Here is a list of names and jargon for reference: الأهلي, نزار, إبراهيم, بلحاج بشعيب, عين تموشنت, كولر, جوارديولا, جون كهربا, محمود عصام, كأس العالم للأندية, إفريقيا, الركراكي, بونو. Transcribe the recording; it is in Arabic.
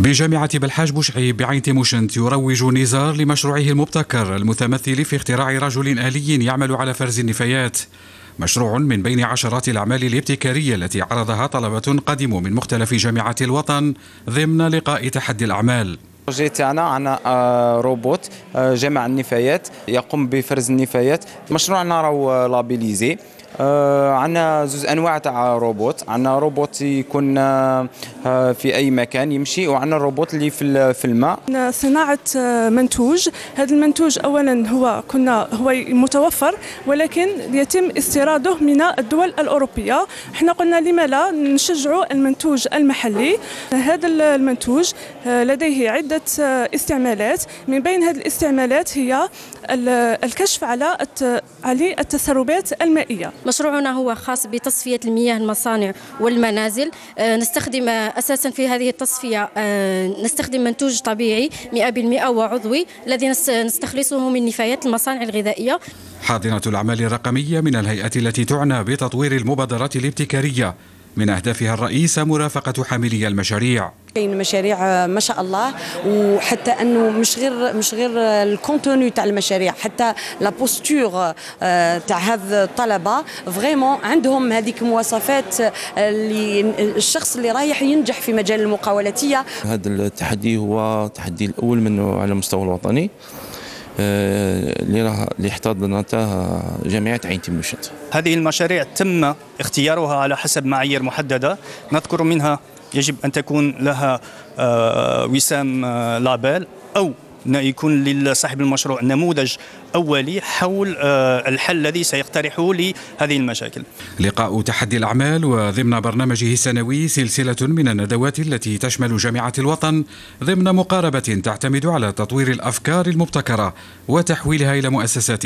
بجامعة بلحاج بشعيب بعين تموشنت يروج نزار لمشروعه المبتكر المتمثل في اختراع رجل آلي يعمل على فرز النفايات، مشروع من بين عشرات الأعمال الابتكارية التي عرضها طلبة قدموا من مختلف جامعات الوطن ضمن لقاء تحدي الأعمال. البروجي تاعنا عندنا روبوت جمع النفايات يقوم بفرز النفايات. مشروعنا راهو لابيليزي، عندنا زوج انواع تاع روبوت، عندنا روبوت يكون في اي مكان يمشي، وعندنا الروبوت اللي في الماء. صناعه منتوج، هذا المنتوج اولا هو متوفر ولكن يتم استيراده من الدول الاوروبيه، احنا قلنا لما لا نشجعوا المنتوج المحلي. هذا المنتوج لديه عده استعمالات، من بين هذه الاستعمالات هي الكشف على التسربات المائيه. مشروعنا هو خاص بتصفية المياه المصانع والمنازل، نستخدم أساسا في هذه التصفية نستخدم منتوج طبيعي 100% وعضوي الذي نستخلصه من نفايات المصانع الغذائية. حاضنة الأعمال الرقمية من الهيئة التي تعنى بتطوير المبادرات الابتكارية، من أهدافها الرئيسة مرافقة حاملي المشاريع. كاين مشاريع ما شاء الله، وحتى انه مش غير الكونتوني تاع المشاريع، حتى لا بوستور تاع هاد الطلبه فريمون عندهم هذيك مواصفات اللي الشخص اللي رايح ينجح في مجال المقاولاتيه. هذا التحدي هو التحدي الاول منه على المستوى الوطني اللي احتضنتها جامعة عين تموشنت. هذه المشاريع تم اختيارها على حسب معايير محددة، نذكر منها يجب أن تكون لها وسام لابال أو يكون لصاحب المشروع نموذج أولي حول الحل الذي سيقترحه لهذه المشاكل. لقاء تحدي الأعمال وضمن برنامجه السنوي سلسلة من الندوات التي تشمل جامعة الوطن ضمن مقاربة تعتمد على تطوير الأفكار المبتكرة وتحويلها إلى مؤسسات